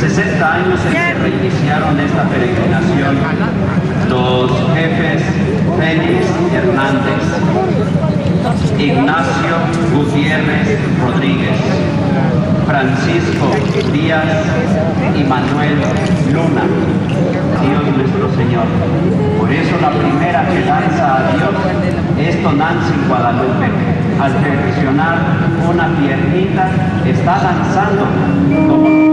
60 años en que reiniciaron esta peregrinación los jefes Félix Hernández, Ignacio Gutiérrez Rodríguez, Francisco Díaz y Manuel Luna, Dios nuestro Señor. Por eso la primera que lanza a Dios es Tonantzin Guadalupe. Al perfeccionar una piernita, está lanzando como